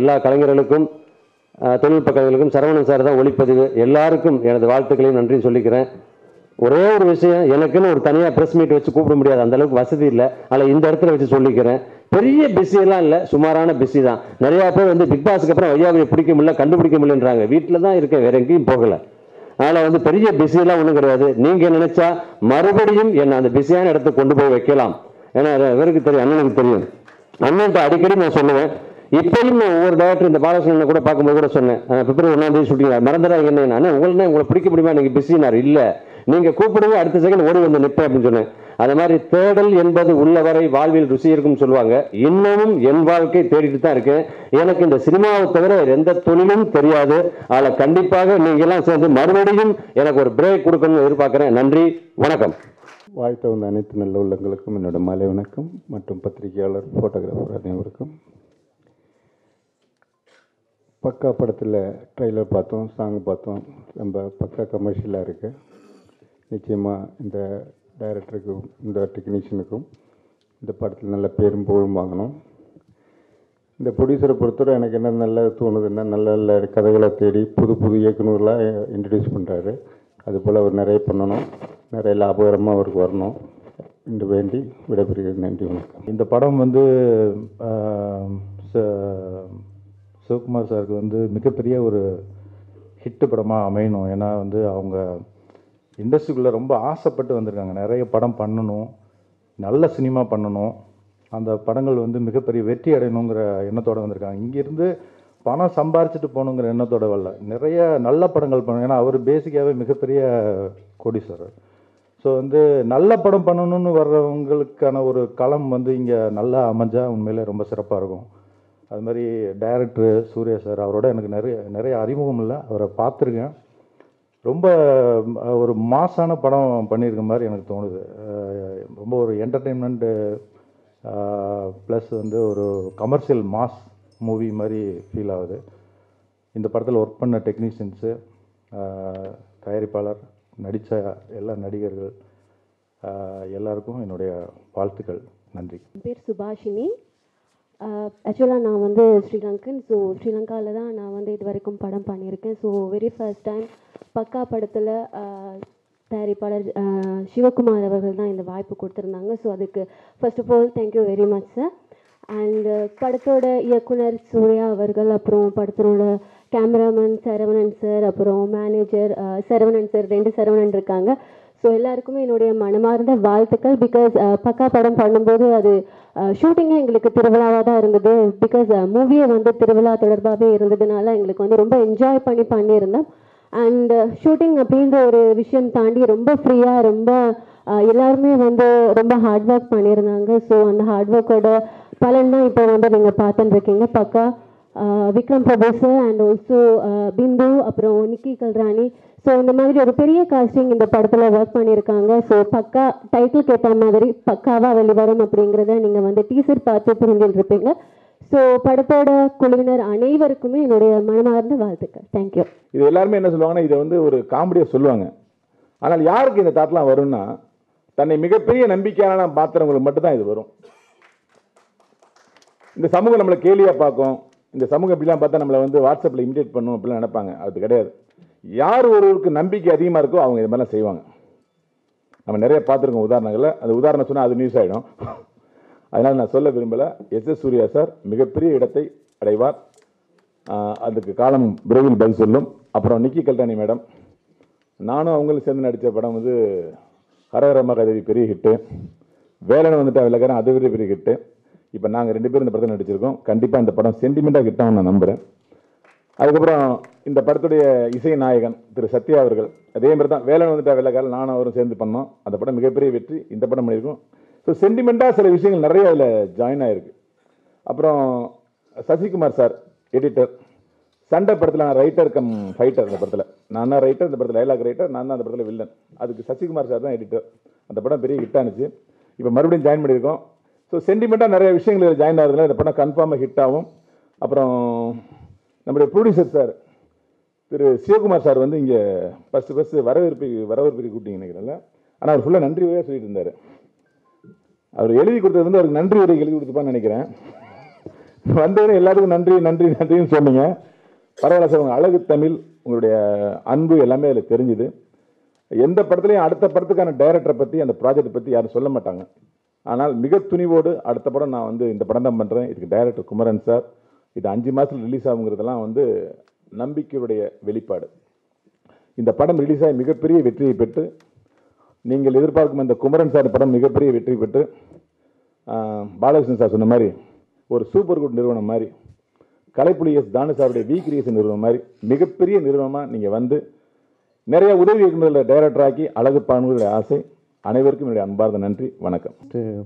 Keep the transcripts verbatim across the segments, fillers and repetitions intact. எல்லா கலைஞர்களுக்கும் தொழில்நுட்ப கலைஞர்களுக்கும் சரவணன் சார் தான் ஒளிப்பதிவு. எல்லாருக்கும் எனது வாழ்த்துக்களையும் நன்றியும் சொல்லிக்கிறேன். ஒரே ஒரு விஷயம், எனக்குன்னு ஒரு தனியாக ப்ரெஸ் மீட் வச்சு கூப்பிட முடியாது, அந்தளவுக்கு வசதி இல்லை. அதில் இந்த இடத்துல வச்சு சொல்லிக்கிறேன், பெரிய பிஸியெல்லாம் இல்லை, சுமாரான பிஸி தான். நிறையா பேர் வந்து பிக் பாஸுக்கு அப்புறம் ஐயாவை பிடிக்க முடியல, கண்டுபிடிக்க முடியலன்றாங்க. வீட்டில் தான் இருக்கேன், வேற எங்கேயும் போகலை. அதனால் வந்து பெரிய பிஸியெல்லாம் ஒன்றும் கிடையாது. நீங்கள் நினச்சா மறுபடியும் என்னை அந்த பிஸியான இடத்துக்கு கொண்டு போய் வைக்கலாம். ஏன்னா இவருக்கு தெரியும், அண்ணனுக்கு தெரியும். அண்ணன்ட்ட அடிக்கடி நான் சொல்லுவேன். இப்போயும் நான் ஒவ்வொரு டேரக்டர் இந்த பாலசனை கூட பார்க்கும்போது கூட சொன்னேன், பிப்ரவரி ஒன்றாம் தேதி ஷூட்டிங் மறந்துடாங்க என்ன நான் உங்களே உங்களை பிடிக்க முடியுமா, நீங்கள் பிஸினார் இல்லை, நீங்கள் கூப்பிடுங்க அடுத்த செகண்ட் ஓடி வந்து நிற்பேன் அப்படின்னு சொன்னேன். அது மாதிரி தேடல் என்பது உள்ளவரை வாழ்வில் ருசி இருக்குன்னு சொல்லுவாங்க. இன்னமும் என் வாழ்க்கை தேடிட்டு தான் இருக்கேன். எனக்கு இந்த சினிமாவை தவிர எந்த தொழிலும் தெரியாது. அதில் கண்டிப்பாக நீங்கள்லாம் சேர்ந்து மறுபடியும் எனக்கு ஒரு பிரேக் கொடுக்கணும்னு எதிர்பார்க்குறேன். நன்றி, வணக்கம். வாழ்த்து வந்த அனைத்து நல்ல உள்ளங்களுக்கும் என்னோட மாலை வணக்கம். மற்றும் பத்திரிகையாளர், ஃபோட்டோகிராஃபர் அனைவருக்கும். பக்கா படத்தில் ட்ரெய்லர் பார்த்தோம், சாங் பார்த்தோம். நம்ம பக்கா கமர்ஷியலாக இருக்குது. நிச்சயமாக இந்த டைரக்டருக்கும் இந்த டெக்னீஷியனுக்கும் இந்த படத்தில் நல்ல பேரும் புகழும் வாங்கணும். இந்த ப்ரொடியூசரை பொறுத்தவரை எனக்கு என்ன நல்லா தோணுதுன்னா, நல்ல நல்ல கதைகளை தேடி புது புது இயக்குநர்களாக இன்ட்ரடியூஸ் பண்ணுறாரு. அதுபோல் அவர் நிறைய பண்ணணும், நிறைய லாபகரமாக அவருக்கு வரணும் என்று வேண்டி விடைபெறுகிறது. நன்றி, வணக்கம். இந்த படம் வந்து சிவகுமார் சாருக்கு வந்து மிகப்பெரிய ஒரு ஹிட்டு படமாக அமையணும். ஏன்னா வந்து அவங்க இண்டஸ்ட்ரிக்குள்ளே ரொம்ப ஆசைப்பட்டு வந்திருக்காங்க, நிறைய படம் பண்ணணும், நல்ல சினிமா பண்ணணும், அந்த படங்கள் வந்து மிகப்பெரிய வெற்றி அடையணுங்கிற எண்ணத்தோடு வந்திருக்காங்க. இங்கேருந்து பணம் சம்பாரிச்சிட்டு போகணுங்கிற எண்ணத்தோட வரல, நிறைய நல்ல படங்கள் பண்ணணும். ஏன்னா அவர் பேசிக்காகவே மிகப்பெரிய கோடீஸ்வரர். ஸோ வந்து நல்ல படம் பண்ணணும்னு வர்றவங்களுக்கான ஒரு களம் வந்து இங்கே நல்லா அமைஞ்சால் உண்மையிலே ரொம்ப சிறப்பாக இருக்கும். அது மாதிரி டைரக்டரு சூர்யா சார், அவரோட எனக்கு நிறைய நிறைய அறிமுகம் இல்லை, அவரை பார்த்துருக்கேன். ரொம்ப ஒரு மாசான படம் பண்ணியிருக்க மாதிரி எனக்கு தோணுது. ரொம்ப ஒரு என்டர்டெயின்மெண்ட்டு ப்ளஸ் வந்து ஒரு கமர்ஷியல் மாஸ் மூவி மாதிரி ஃபீல் ஆகுது. இந்த படத்தில் ஒர்க் பண்ண டெக்னீஷியன்ஸு, தயாரிப்பாளர், நடித்த எல்லா நடிகர்கள் எல்லாருக்கும் என்னுடைய வாழ்த்துக்கள். நன்றி. என் பேர் சுபாஷினி. ஆக்சுவலாக நான் வந்து ஸ்ரீலங்கன். ஸோ ஸ்ரீலங்காவில் தான் நான் வந்து இது வரைக்கும் படம் பண்ணியிருக்கேன். ஸோ வெரி ஃபர்ஸ்ட் டைம் பக்கா படத்தில் தயாரிப்பாளர் சிவகுமார் அவர்கள் தான் இந்த வாய்ப்பு கொடுத்துருந்தாங்க. ஸோ அதுக்கு first of all thank you very much sir. And படத்தோட இயக்குனர் சூர்யா அவர்கள், அப்புறம் படத்தோட கேமராமேன் சரவணன் சார், அப்புறம் மேனேஜர் சரவணன் சார், ரெண்டு சரவணன் இருக்காங்க. ஸோ எல்லாருக்குமே என்னுடைய மனமார்ந்த வாழ்த்துக்கள். பிகாஸ் பக்கா படம் பண்ணும்போது அது ஷூட்டிங்கே எங்களுக்கு திருவிழாவாக தான் இருந்தது. பிகாஸ் மூவியை வந்து திருவிழா தொடர்பாகவே இருந்ததுனால எங்களுக்கு வந்து ரொம்ப என்ஜாய் பண்ணி பண்ணியிருந்தோம். அண்ட் ஷூட்டிங் அப்படின்ற ஒரு விஷயம் தாண்டி ரொம்ப ஃப்ரீயாக, ரொம்ப எல்லாருமே வந்து ரொம்ப ஹார்ட் ஒர்க் பண்ணியிருந்தாங்க. ஸோ அந்த ஹார்ட் ஒர்க்கோட பலன் தான் இப்போ வந்து நீங்கள் பார்த்துட்டுருக்கீங்க. பக்கா Vikram Prabhu sir and also Bindu, அப்புறம் நிக்கி கல்ராணி, ஸோ இந்த மாதிரி ஒரு பெரிய காஸ்டிங் இந்த படத்தில் ஒர்க் பண்ணியிருக்காங்க. ஸோ பக்கா டைட்டில் கேட்ட மாதிரி பக்காவாக வெளிவரும் அப்படிங்கிறத நீங்கள் வந்து டீசர் பார்த்து புரிஞ்சுட்டுருப்பீங்க. ஸோ படத்தோட குழுவினர் அனைவருக்குமே என்னுடைய மனமார்ந்த வாழ்த்துக்கள். தேங்க்யூ. இது எல்லாருமே என்ன சொல்லுவாங்கன்னா, இதை வந்து ஒரு காமெடியாக சொல்லுவாங்க. ஆனால் யாருக்கு இந்த தாட்லாம் வரும்னா, தன்னை மிகப்பெரிய நம்பிக்கையான பாத்திரங்களுக்கு மட்டும்தான் இது வரும். இந்த சமூகம் நம்மளை கேலியாக பார்க்கும், இந்த சமூகம் இப்படிலாம் பார்த்தா நம்மளை வந்து வாட்ஸ்அப்பில் இமிடேட் பண்ணும் அப்படிலாம் நினைப்பாங்க. அது கிடையாது. யார் ஒருவருக்கு நம்பிக்கை அதிகமாக இருக்கோ அவங்க இது மாதிரிலாம் செய்வாங்க. நம்ம நிறைய பார்த்துருக்கோம் உதாரணங்களில். அது உதாரணம் சொன்னால் அது நியூஸ் ஆகிடும். அதனால் நான் சொல்ல விரும்பலை. எஸ் எஸ் சூர்யா சார் மிகப்பெரிய இடத்தை அடைவார். அதுக்கு காலம் விரைவில் பதில் சொல்லும். அப்புறம் நிக்கி கல்ராணி மேடம், நானும் அவங்களும் சேர்ந்து நடித்த படம் வந்து ஹரஹர மகாதேவி பெரிய ஹிட்டு, வேலைன்னு வந்துட்டு விளக்கிறேன், அது பெரிய பெரிய ஹிட்டு. இப்போ நாங்கள் ரெண்டு பேரும் இந்த படத்தை நடிச்சிருக்கோம். கண்டிப்பாக இந்த படம் சென்டிமெண்ட்டாக கிட்டான்னு நான் நம்புகிறேன். அதுக்கப்புறம் இந்த படத்துடைய இசை நாயகன் திரு சத்யா அவர்கள், அதே மாதிரி தான் வேலைன்னு வந்துட்டு விளக்கால் நானும் அவரும் சேர்ந்து பண்ணோம். அந்த படம் மிகப்பெரிய வெற்றி. இந்த படம் பண்ணியிருக்கோம். ஸோ சென்டிமெண்ட்டாக சில விஷயங்கள் நிறைய அதில் ஜாயின் ஆகிருக்கு. அப்புறம் சசிகுமார் சார் எடிட்டர், சண்டை படத்தில் நான் ரைட்டர் கம் ஃபைட்டர். அந்த படத்தில் நான் தான் ரைட்டர், இந்த படத்தில் டைலாக் ரைட்டர், நான் தான் அந்த படத்தில் வில்லன். அதுக்கு சசிகுமார் சார் தான் எடிட்டர். அந்த படம் பெரிய ஹிட் ஆனிச்சு. இப்போ மறுபடியும் ஜாயின் பண்ணியிருக்கோம். ஸோ சென்டிமெண்ட்டாக நிறைய விஷயங்கள் ஜாயின் ஆகிறதுனால இந்த படம் கன்ஃபார்மாக ஹிட் ஆகும். அப்புறம் நம்முடைய producer sir Thiru Sivakumar sir வந்து இங்கே ஃபஸ்ட்டு ஃபஸ்ட்டு வரவேற்பு வரவேற்பு கூட்டிங்க நினைக்கிறேன். ஆனால் அவர் ஃபுல்லாக நன்றி உரையாக சொல்லிட்டு இருந்தார். அவர் எழுதி கொடுத்தது வந்து அவருக்கு நன்றி உரை எழுதி கொடுத்துப்பான்னு நினைக்கிறேன். வந்தவனே எல்லாருக்கும் நன்றி நன்றி நன்றின்னு சொன்னீங்க. பரவாயில்ல சார், உங்கள் அழகு தமிழ், உங்களுடைய அன்பு எல்லாமே அதில் தெரிஞ்சுது. எந்த படத்துலையும் அடுத்த படத்துக்கான டைரக்டரை பற்றி, அந்த ப்ராஜெக்ட் பற்றி யாரும் சொல்ல மாட்டாங்க. ஆனால் மிக துணிவோடு அடுத்த படம் நான் வந்து இந்த படம் தான் பண்ணுறேன், இதுக்கு டைரக்டர் குமரன் சார், இது அஞ்சு மாதத்தில் ரிலீஸ் ஆகுங்கிறதெல்லாம் வந்து நம்பிக்கையுடைய வெளிப்பாடு. இந்த படம் ரிலீஸ் ஆகி மிகப்பெரிய வெற்றியை பெற்று, நீங்கள் எதிர்பார்க்கும் அந்த குமரன் சார் படம் மிகப்பெரிய வெற்றி பெற்று, பாலகிருஷ்ணன் சார் சொன்ன மாதிரி ஒரு சூப்பர் குட் நிறுவனம் மாதிரி, கலைப்புலி எஸ் தானு சாருடைய வி கிரியேஷன் நிறுவனம் மாதிரி மிகப்பெரிய நிறுவனமாக நீங்கள் வந்து நிறைய உதவி இயக்குநர்கள் டைரக்டராக்கி அழகு பாணுடைய ஆசை. அனைவருக்கும் என்னுடைய அன்பார்ந்த நன்றி, வணக்கம்.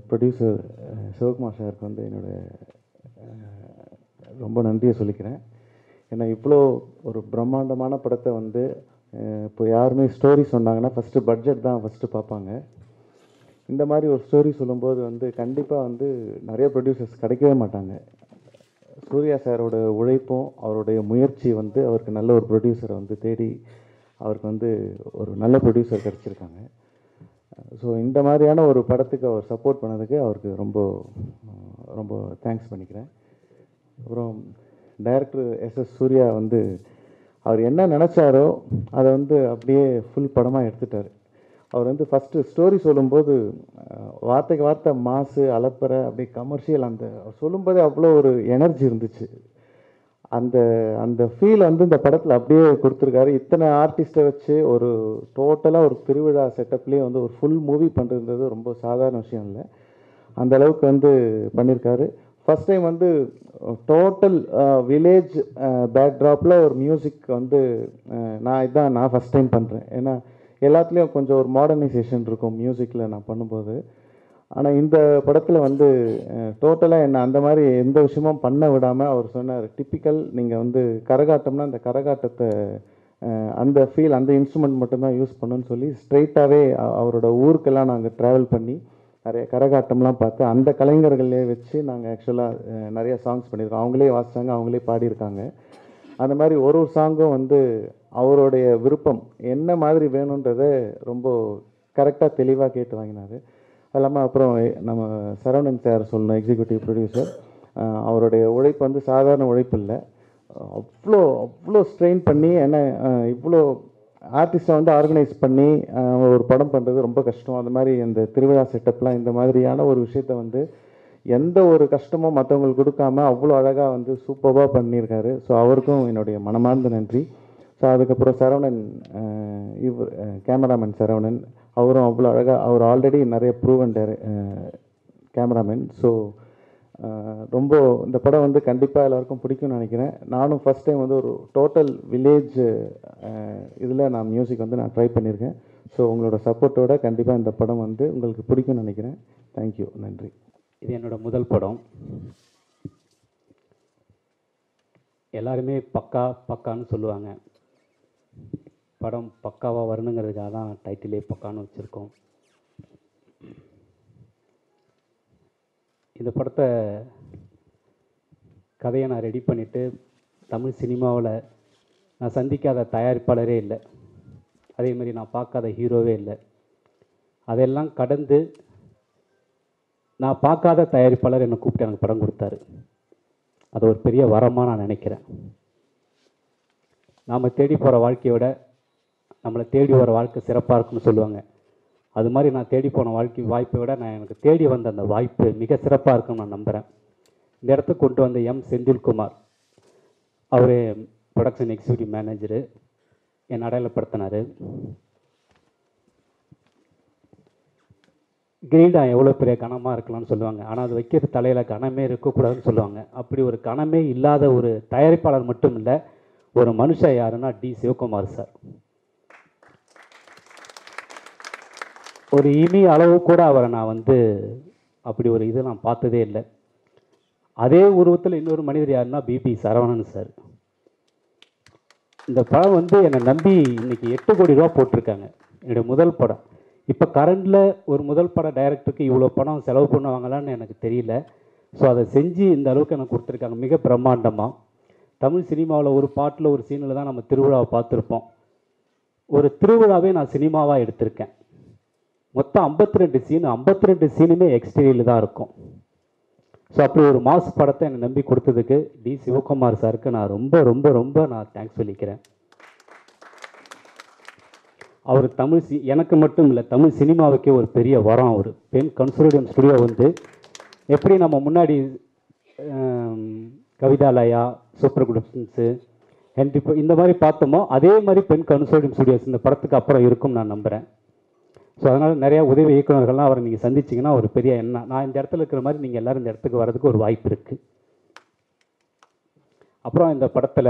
ப்ரொடியூசர் சிவகுமார் சாருக்கு வந்து என்னுடைய ரொம்ப நன்றியை சொல்லிக்கிறேன். ஏன்னா இவ்வளோ ஒரு பிரம்மாண்டமான படத்தை வந்து இப்போ யாருமே ஸ்டோரி சொன்னாங்கன்னா ஃபஸ்ட்டு பட்ஜெட் தான் ஃபஸ்ட்டு பார்ப்பாங்க. இந்த மாதிரி ஒரு ஸ்டோரி சொல்லும்போது வந்து கண்டிப்பாக வந்து நிறைய ப்ரொடியூசர்ஸ் கிடைக்கவே மாட்டாங்க. சூர்யா சாரோட உழைப்பும் அவருடைய முயற்சி வந்து அவருக்கு நல்ல ஒரு ப்ரொடியூசரை வந்து தேடி அவருக்கு வந்து ஒரு நல்ல ப்ரொடியூசர் கிடச்சிருக்காங்க. ஸோ இந்த மாதிரியான ஒரு படத்துக்கு அவர் சப்போர்ட் பண்ணதுக்கு அவருக்கு ரொம்ப ரொம்ப தேங்க்ஸ் பண்ணிக்கிறேன். அப்புறம் டைரக்டர் எஸ் எஸ் சூர்யா வந்து அவர் என்ன நினச்சாரோ அதை வந்து அப்படியே ஃபுல் படமாக எடுத்துட்டார். அவர் வந்து ஃபஸ்ட்டு ஸ்டோரி சொல்லும்போது வார்த்தைக்கு வார்த்தை மாசு அலப்பறை அப்படியே கமர்ஷியல் அந்த சொல்லும்போதே அவ்வளோ ஒரு எனர்ஜி இருந்துச்சு. அந்த அந்த ஃபீல் வந்து இந்த படத்தில் அப்படியே கொடுத்துருக்காரு. இத்தனை ஆர்டிஸ்ட்டை வச்சு ஒரு டோட்டலாக ஒரு திருவிழா செட்டப்லேயே வந்து ஒரு ஃபுல் மூவி பண்ணுறது ரொம்ப சாதாரண விஷயம் இல்லை, அந்தளவுக்கு வந்து பண்ணியிருக்காரு. ஃபஸ்ட் டைம் வந்து டோட்டல் வில்லேஜ் பேக்ட்ராப்பில் ஒரு மியூசிக் வந்து நான் இதுதான் நான் ஃபஸ்ட் டைம் பண்ணுறேன். ஏன்னா எல்லாத்துலேயும் கொஞ்சம் ஒரு மாடர்னைசேஷன் இருக்கும் மியூசிக்கில் நான் பண்ணும்போது. ஆனால் இந்த படத்தில் வந்து டோட்டலாக என்ன அந்த மாதிரி எந்த விஷயமும் பண்ண விடாமல் அவர் சொன்னார், டிப்பிக்கல் நீங்கள் வந்து கரகாட்டம்னா அந்த கரகாட்டத்தை அந்த ஃபீல் அந்த இன்ஸ்ட்ருமெண்ட் மட்டும்தான் யூஸ் பண்ணுன்னு சொல்லி ஸ்ட்ரைட்டாகவே அவரோட ஊருக்கெல்லாம் நாங்கள் ட்ராவல் பண்ணி நிறைய கரகாட்டம்லாம் பார்த்து அந்த கலைஞர்களே வச்சு நாங்கள் ஆக்சுவலாக நிறையா சாங்ஸ் பண்ணியிருக்கோம். அவங்களே வாசித்தாங்க, அவங்களே பாடியிருக்காங்க. அந்த மாதிரி ஒரு ஒரு சாங்கும் வந்து அவருடைய விருப்பம் என்ன மாதிரி வேணுன்றதை ரொம்ப கரெக்டாக தெளிவாக கேட்டு வாங்கினார். அது இல்லாமல் அப்புறம் நம்ம சரவணன் சார் சொல்லணும், எக்ஸிக்யூட்டிவ் ப்ரொடியூசர், அவருடைய உழைப்பு வந்து சாதாரண உழைப்பு இல்லை. அவ்வளோ அவ்வளோ ஸ்ட்ரெயின் பண்ணி ஏன்னா இவ்வளோ ஆர்டிஸ்ட்டை வந்து ஆர்கனைஸ் பண்ணி ஒரு படம் பண்ணுறது ரொம்ப கஷ்டம். அந்த மாதிரி அந்த திருவிழா செட்டப்லாம் இந்த மாதிரியான ஒரு விஷயத்த வந்து எந்த ஒரு கஷ்டமும் மற்றவங்களுக்கு கொடுக்காமல் அவ்வளோ அழகாக வந்து சூப்பராக பண்ணியிருக்காரு. ஸோ அவருக்கும் என்னுடைய மனமார்ந்த நன்றி. ஸோ அதுக்கப்புறம் சரவணன், இவர் கேமராமேன் சரவணன், அவரும் அவ்வளோ அழகாக, அவர் ஆல்ரெடி நிறைய ப்ரூவன் டேர கேமராமேன். ஸோ ரொம்ப இந்த படம் வந்து கண்டிப்பாக எல்லாருக்கும் பிடிக்கும்னு நினைக்கிறேன். நானும் ஃபஸ்ட் டைம் வந்து ஒரு டோட்டல் வில்லேஜ் இதில் நான் மியூசிக் வந்து நான் ட்ரை பண்ணியிருக்கேன். ஸோ உங்களோட சப்போர்ட்டோட கண்டிப்பாக இந்த படம் வந்து உங்களுக்கு பிடிக்கும்னு நினைக்கிறேன். தேங்க்யூ, நன்றி. இது என்னோட முதல் படம். எல்லாருமே பக்கா பக்கான்னு சொல்லுவாங்க. படம் பக்காவாக வரணுங்கிறதுக்காக தான் டைட்டிலே பக்கான்னு வச்சுருக்கோம். இந்த படத்தை கதையை நான் ரெடி பண்ணிவிட்டு தமிழ் சினிமாவில் நான் சந்திக்காத தயாரிப்பாளரே இல்லை, அதேமாதிரி நான் பார்க்காத ஹீரோவே இல்லை. அதெல்லாம் கடந்து நான் பார்க்காத தயாரிப்பாளர் என்னை கூப்பிட்டு எனக்கு படம் கொடுத்தாரு. அது ஒரு பெரிய வரமாக நான் நினைக்கிறேன். நாம் தேடி போகிற வாழ்க்கையோட நம்மளை தேடி வர வாழ்க்கை சிறப்பாக இருக்குன்னு சொல்லுவாங்க. அது மாதிரி நான் தேடி போன வாழ்க்கை வாய்ப்பை விட நான் எனக்கு தேடி வந்த அந்த வாய்ப்பு மிக சிறப்பாக இருக்குன்னு நான் நம்புகிறேன். இந்த இடத்துக்கு கொண்டு வந்த எம் செந்தில்குமார், அவர் ப்ரொடக்ஷன் எக்ஸிக்யூட்டிவ் மேனேஜரு, என் அடையாளப்படுத்தினார். கிரீடாக எவ்வளோ பெரிய கனமாக இருக்கலாம்னு சொல்லுவாங்க, ஆனால் அது வைக்கிற தலையில் கனமே இருக்கக்கூடாதுன்னு சொல்லுவாங்க. அப்படி ஒரு கனமே இல்லாத ஒரு தயாரிப்பாளர் மட்டும் இல்லை, ஒரு மனுஷன் யாருன்னா டி சிவகுமார் சார். ஒரு இமி அளவு கூட அவரை நான் வந்து அப்படி ஒரு இது நான் பார்த்ததே இல்லை. அதே உருவத்தில் இன்னொரு மனிதர் யாருன்னா பிபி சரவணன் சார். இந்த படம் வந்து என்னை நம்பி இன்னைக்கு எட்டு கோடி ரூபா போட்டிருக்காங்க. என்னுடைய முதல் படம். இப்போ கரண்டில் ஒரு முதல் படம் டைரக்டருக்கு இவ்வளோ பணம் செலவு பண்ணுவாங்களான்னு எனக்கு தெரியல. ஸோ அதை செஞ்சு இந்த அளவுக்கு எனக்கு கொடுத்துருக்காங்க மிக பிரம்மாண்டமாக. தமிழ் சினிமாவில் ஒரு பாட்டில் ஒரு சீனில் தான் நம்ம திருவிழாவை பார்த்துருப்போம். ஒரு திருவிழாவே நான் சினிமாவாக எடுத்திருக்கேன். மொத்தம் ஐம்பத்தி ரெண்டு சீன், ஐம்பத்தி ரெண்டு சீனுமே எக்ஸ்டீரியரில் தான் இருக்கும். ஸோ அப்படி ஒரு மாஸ் படத்தை எனக்கு நம்பி கொடுத்ததுக்கு டி சிவகுமார் சாருக்கு நான் ரொம்ப ரொம்ப ரொம்ப நான் தேங்க்ஸ் சொல்லிக்கிறேன். அவர் தமிழ் சி எனக்கு மட்டும் இல்லை, தமிழ் சினிமாவுக்கே ஒரு பெரிய வரம் அவர். பெண் கன்சோர்டியம் ஸ்டுடியோ வந்து எப்படி நம்ம முன்னாடி கவிதாலயா, சூப்பர் குரூப்ஸு, அண்ட் இப்போ இந்த மாதிரி பார்த்தோமோ அதே மாதிரி பெண் கன்சோர்டியம் ஸ்டுடியோஸ் இந்த படத்துக்கு அப்புறம் இருக்கும் நான் நம்புகிறேன். ஸோ அதனால் நிறையா உதவி இயக்குநர்கள்லாம் அவரை நீங்கள் சந்திச்சிங்கன்னா ஒரு பெரிய எண்ணம், நான் இந்த இடத்துல இருக்கிற மாதிரி நீங்கள் எல்லோரும் இந்த இடத்துக்கு வர்றதுக்கு ஒரு வாய்ப்பு இருக்குது. அப்புறம் இந்த படத்தில்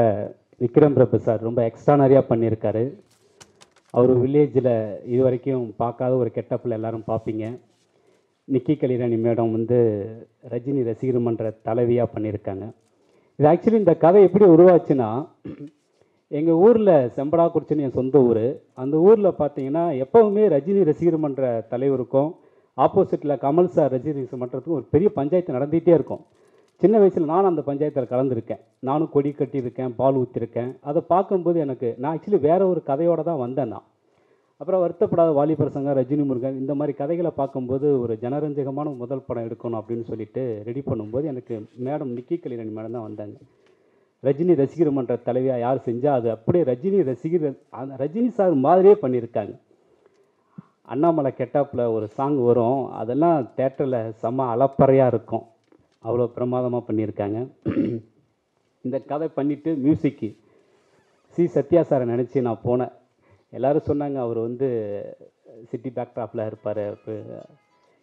விக்ரம் பிரபு சார் ரொம்ப எக்ஸ்ட்ரானரியாக பண்ணியிருக்காரு. அவர் வில்லேஜில் இது வரைக்கும் பார்க்காத ஒரு கெட்டப்பில் எல்லோரும் பார்ப்பீங்க. நிக்கி கலிராணி மேடம் வந்து ரஜினி ரசிகர் மன்ற தலைவியாக பண்ணியிருக்காங்க. இது ஆக்சுவலி இந்த கதை எப்படி உருவாச்சுன்னா, எங்கள் ஊரில் செம்படாக்குறிச்சின்னு என் சொந்த ஊர். அந்த ஊரில் பார்த்தீங்கன்னா எப்போவுமே ரஜினி ரசிகர் மன்ற தலைவருக்கும் ஆப்போசிட்டில் கமல் சார் ரஜினி ரசிகர் மன்றத்துக்கும் ஒரு பெரிய பஞ்சாயத்து நடந்துகிட்டே இருக்கும். சின்ன வயசில் நானும் அந்த பஞ்சாயத்தில் கலந்துருக்கேன், நானும் கொடி கட்டியிருக்கேன், பால் ஊற்றிருக்கேன். அதை பார்க்கும்போது எனக்கு நான் ஆக்சுவலி வேறு ஒரு கதையோடு தான் வந்தேன் நான். அப்புறம் வருத்தப்படாத வாலிபரசங்க, ரஜினி முருகன், இந்த மாதிரி கதைகளை பார்க்கும்போது ஒரு ஜனரஞ்சகமான முதல் படம் எடுக்கணும் அப்படின்னு சொல்லிட்டு ரெடி பண்ணும்போது எனக்கு மேடம் நிக்கி கலிராணி மேடம் தான் வந்தாங்க. ரஜினி ரசிகர் மன்ற தலைவியாக யார் செஞ்சால் அது அப்படியே ரஜினி ரசிகர் ரஜினி சார் மாதிரியே பண்ணியிருக்காங்க. அண்ணாமலை கெட்டாப்பில் ஒரு சாங் வரும், அதெல்லாம் தேட்டரில் செம்ம அளப்பறையாக இருக்கும், அவ்வளோ பிரமாதமாக பண்ணியிருக்காங்க. இந்த கதை பண்ணிவிட்டு மியூசிக்கு சி சத்யா சாரை நினச்சி நான் போனேன். எல்லோரும் சொன்னாங்க அவர் வந்து சிட்டி பேக்ட்ராப்பில் இருப்பார்.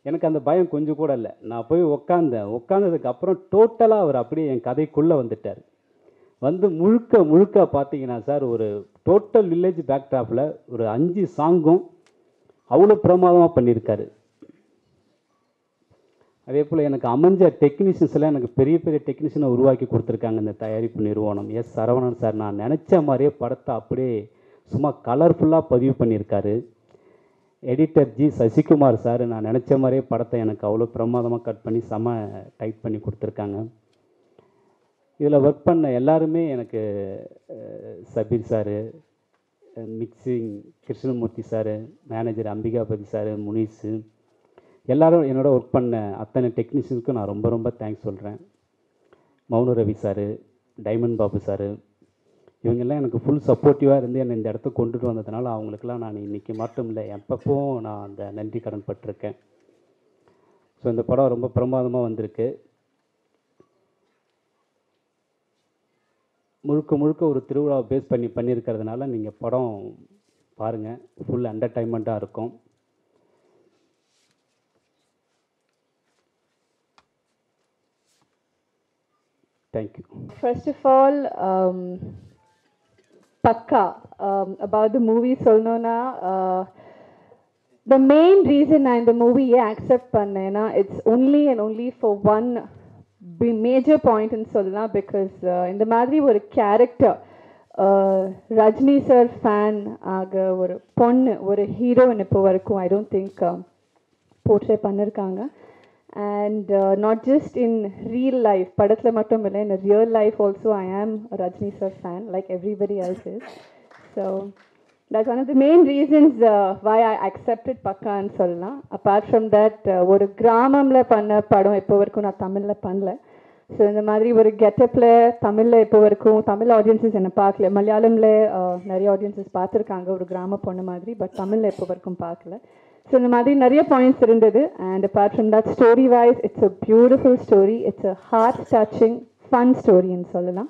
எனக்கு அந்த பயம் கொஞ்சம் கூட இல்லை. நான் போய் உக்காந்தேன். உட்காந்ததுக்கப்புறம் டோட்டலாக அவர் அப்படியே என் கதைக்குள்ளே வந்துட்டார். வந்து முழுக்க முழுக்க பார்த்தீங்கன்னா சார் ஒரு டோட்டல் வில்லேஜ் பேக்ட்ராப்பில் ஒரு அஞ்சு சாங்கும் அவ்வளோ பிரமாதமாக பண்ணியிருக்காரு. அதே போல் எனக்கு அமைஞ்ச டெக்னீஷியன்ஸ்லாம் எனக்கு பெரிய பெரிய டெக்னீஷியனை உருவாக்கி கொடுத்துருக்காங்க இந்த தயாரிப்பு நிறுவனம். எஸ் சரவணன் சார் நான் நினச்ச மாதிரியே படத்தை அப்படியே சும்மா கலர்ஃபுல்லாக பதிவு பண்ணியிருக்காரு. எடிட்டர் ஜி சசிகுமார் சார் நான் நினச்ச மாதிரியே படத்தை எனக்கு அவ்வளோ பிரமாதமாக கட் பண்ணி செம டைப் பண்ணி கொடுத்துருக்காங்க. இதில் ஒர்க் பண்ண எல்லாருமே எனக்கு Sabir sir, mixing Krishnamurthy sir, manager Ambikapathy sir, Munish, எல்லோரும் என்னோட ஒர்க் பண்ண அத்தனை டெக்னீஷியனுக்கும் நான் ரொம்ப ரொம்ப தேங்க்ஸ் சொல்கிறேன். Mouna Ravi sir, diamond Babu sir, இவங்கெல்லாம் எனக்கு ஃபுல் சப்போர்ட்டிவாக இருந்து என்னை இந்த இடத்துக்கு கொண்டுட்டு வந்ததுனால அவங்களுக்கெல்லாம் நான் இன்றைக்கி மட்டும் இல்லை எப்பப்பவும் நான் அந்த நன்றி கடன் பட்டிருக்கேன். ஸோ இந்த படம் ரொம்ப பிரமாதமாக வந்திருக்கு. முழுக்க முழுக்க ஒரு திருவிழாவை பேஸ் பண்ணி பண்ணியிருக்கிறதுனால நீங்கள் படம் பாருங்கள், ஃபுல் என்டர்டைன்மெண்ட்டாக இருக்கும். Thank you. First of all Pakka, um, about the movie Solana, uh, the main reason I in the movie yeah, accept pannena, it's only and only for one major point in Solana, because uh, in the madri or character uh, Rajini sir fan aga or ponnu or hero in ipo varakum I don't think um, portray pannirukanga, and uh, not just in real life padathla mattum illa, in real life also I am a Rajini sir fan like everybody else is, so that's one of the main reasons uh, why I accepted Pakka and Solana. Apart from that oru gramamla panna padam eppo varku na Tamil la pannala, so indha madri oru getup la Tamil la eppo varku Tamil audiences enna paakala, Malayalam la nariya audiences paathirukanga oru grama ponna madri, but Tamil la eppo varku paakala. So indha madri nariya points irundhathu, and apart from that story wise it's a beautiful story, it's a heart touching fun story in Solana.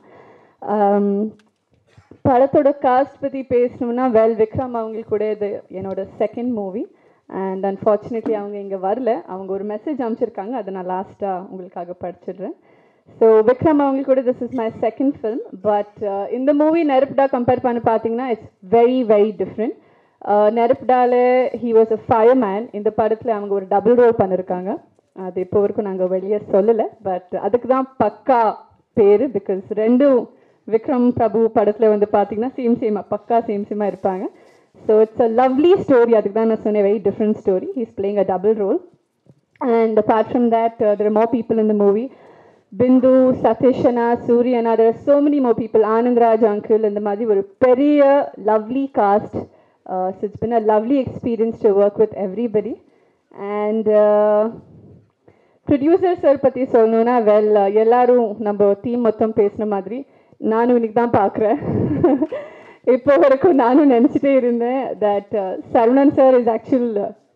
um படத்தோட cast பற்றி பேசணும்னா well Vikram அவங்களுக்கு கூட இது என்னோட second movie, and unfortunately அவங்க இங்கே வரல. அவங்க ஒரு மெசேஜ் அனுப்பிச்சிருக்காங்க, அதை நான் லாஸ்ட்டாக உங்களுக்காக படிச்சிடுறேன். ஸோ விக்ரம் அவங்களுக்கு கூட this is my second film, but இந்த மூவி நெருப்டா கம்பேர் பண்ணி பார்த்தீங்கன்னா இட்ஸ் வெரி வெரி டிஃப்ரெண்ட். நெருப்டால he was a fire man, இந்த படத்தில் அவங்க ஒரு டபுள் ரோல் பண்ணியிருக்காங்க. அது இப்போ வரைக்கும் நாங்கள் வெளியே சொல்லலை, பட் அதுக்கு தான் Pakka பேர், பிகாஸ் ரெண்டும் விக்ரம் பிரபு படத்தில் வந்து பார்த்தீங்கன்னா சேம் சேமாக Pakka சேம் சேமாக இருப்பாங்க. So it's a lovely story, அதுக்கு தான் நான் சொன்னேன் very different story. He is playing a double role, and apart from that there are more people in the movie, Bindu, சதீஷனா, சூரியனா, there are so many more people, Anandraj uncle, இந்த மாதிரி ஒரு பெரிய lovely cast. So it's been a lovely experience to work with everybody. And Producer sir pati Solana, well, எல்லாரும் நம்ம team மொத்தம் பேசின மாதிரி நானும் இன்னைக்கு தான் பார்க்குறேன். இப்போ வரைக்கும் நானும் நினைச்சிட்டே இருந்தேன் that Saravanan sir is actual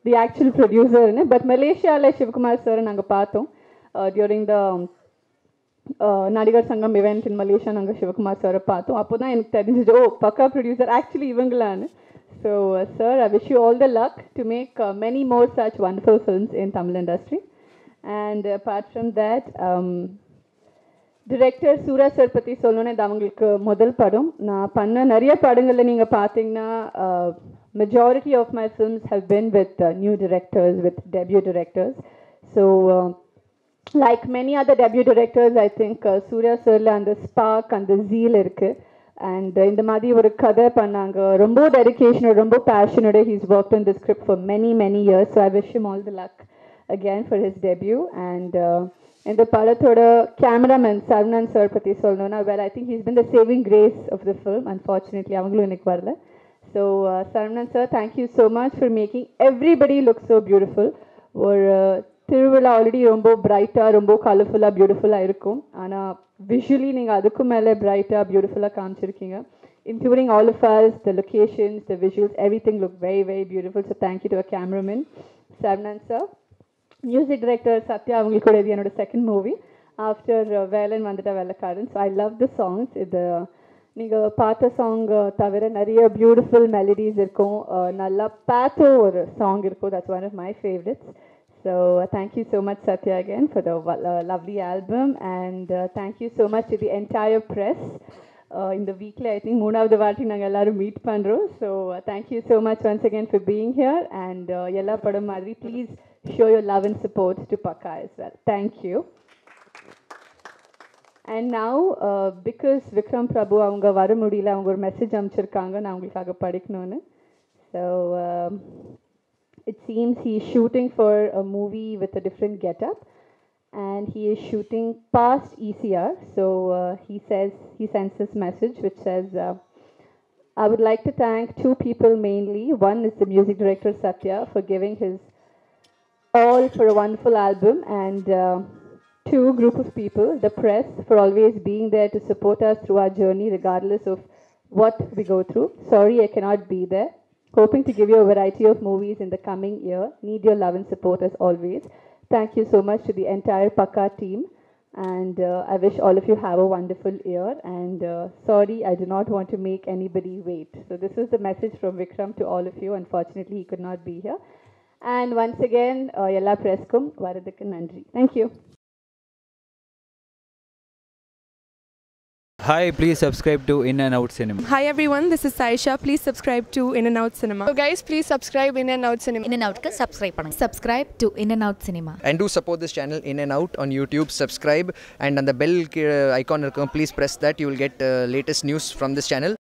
the actual producer னு, but மலேசியால சிவகுமார் sir நாங்க பார்த்தோம் during the நடிகர் சங்கம் event in Malaysia. நாங்க சிவகுமார் sir பார்த்தோம். அப்போதான் எனக்கு தெரிஞ்சது ஓ பக்கா producer actually இவங்களான்னு. So uh, sir, I wish you all the luck to make uh, many more such wonderful films in Tamil industry. And apart from that, um, director Surya sir pati Solana da avangalukku modal padam na panna nariya padangalle neenga pathina majority of my films have been with uh, new directors, with debut directors. So uh, like many other debut directors, I think uh, Surya sir la and the spark and the zeal irukku, and uh, indha mari oru kadha pannanga rombo dedication rombo passion ode he's worked on the script for many many years. So I wish him all the luck again for his debut. And uh, in the palathoda cameraman Saravanan sir pati Solana, well, I think he's been the saving grace of the film. Unfortunately avangalum enak varala. So uh, Saravanan sir, thank you so much for making everybody look so beautiful. Or thiruvula already rombo bright ah rombo colorful ah beautiful ah irukum, ana visually neenga adukku mele bright ah beautiful ah kaanchirkinga, including all of us, the locations, the visuals, everything looked very very beautiful. So thank you to our cameraman Saravanan sir. Music director Satya avangalukku edi enoda second movie after Velan vandata Velakaran. So I love the songs. Idu neenga paatha song thavira nariya beautiful melodies irukum, nalla paatha or song irukum. That's one of my favorites. So uh, thank you so much Satya again for the uh, lovely album. And uh, thank you so much to the entire press. Uh, in the weekly, I think moonavathu vaati naanga ellarum meet pandrom. So uh, thank you so much once again for being here. And ella padam madri please show your love and support to Pakka as well. Thank you. And now, uh, because Vikram Prabhu avanga varu mudiyala, avanga or message amchirukanga na ungalkaga padikkanonu. So um, it seems he is shooting for a movie with a different getup, and he is shooting past E C R. So uh, he says he sends this message which says, uh, I would like to thank two people mainly. One is the music director Satya for giving his all for a wonderful album, and uh, two group of people, the press, for always being there to support us through our journey regardless of what we go through. Sorry I cannot be there. Hoping to give you a variety of movies in the coming year. Need your love and support as always. Thank you so much to the entire Pakka team. And uh, I wish all of you have a wonderful year. And uh, sorry I do not want to make anybody wait. So this is the message from Vikram to all of you. Unfortunately he could not be here. And once again, uh, Yella Preskum, Varadikku Nandri. Thank you. Hi, please subscribe to In and Out Cinema. Hi everyone, this is Saisha. Please subscribe to In and Out Cinema. So guys, please subscribe In and Out Cinema. In and Out ka subscribe panunga. Subscribe to In and Out Cinema. And do support this channel In and Out on YouTube. Subscribe, and on the bell icon, please press that. You will get uh, latest news from this channel.